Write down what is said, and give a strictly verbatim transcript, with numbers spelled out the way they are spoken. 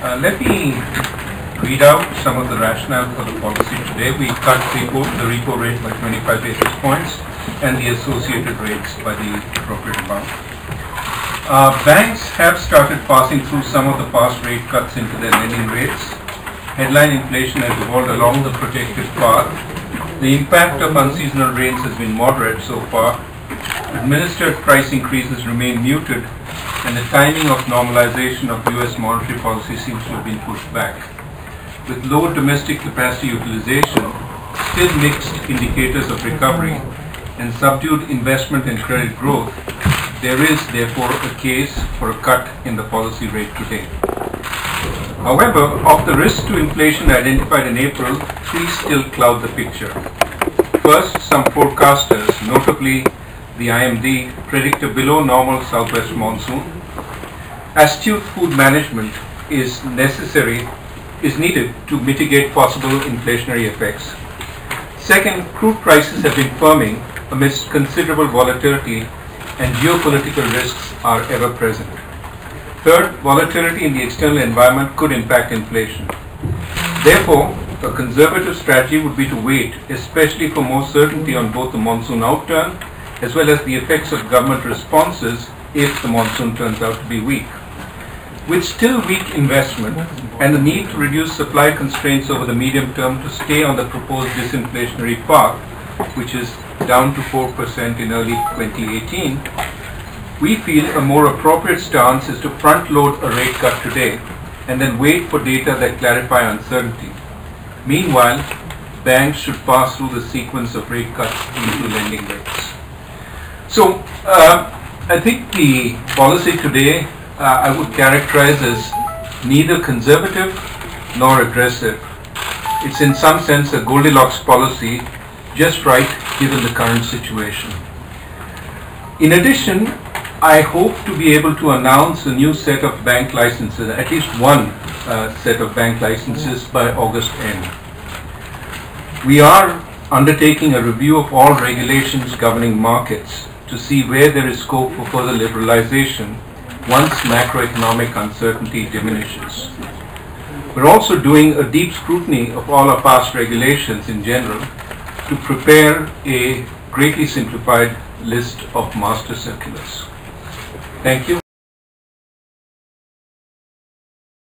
Uh, let me read out some of the rationale for the policy today. We cut repo, the repo rate by twenty-five basis points and the associated rates by the appropriate amount. Uh, banks have started passing through some of the past rate cuts into their lending rates. Headline inflation has evolved along the projected path. The impact of unseasonal rains has been moderate so far. Administered price increases remain muted, and the timing of normalization of U S monetary policy seems to have been pushed back. With low domestic capacity utilization, still mixed indicators of recovery, and subdued investment and credit growth, there is therefore a case for a cut in the policy rate today. However, of the risks to inflation identified in April, three still cloud the picture. First, some forecasters, notably the I M D, predict a below-normal southwest monsoon. Astute food management is necessary, is needed to mitigate possible inflationary effects. Second, crude prices have been firming amidst considerable volatility, and geopolitical risks are ever present. Third, volatility in the external environment could impact inflation. Therefore, a conservative strategy would be to wait, especially for more certainty on both the monsoon outturn as well as the effects of government responses if the monsoon turns out to be weak. With still weak investment and the need to reduce supply constraints over the medium term to stay on the proposed disinflationary path, which is down to four percent in early twenty eighteen, we feel a more appropriate stance is to front-load a rate cut today and then wait for data that clarify uncertainty. Meanwhile, banks should pass through the sequence of rate cuts into lending rates. So, uh, I think the policy today uh, I would characterize as neither conservative nor aggressive. It's in some sense a Goldilocks policy, just right given the current situation. In addition, I hope to be able to announce a new set of bank licenses, at least one uh, set of bank licenses by August end. We are undertaking a review of all regulations governing markets to see where there is scope for further liberalization once macroeconomic uncertainty diminishes. We're also doing a deep scrutiny of all our past regulations in general to prepare a greatly simplified list of master circulars. Thank you.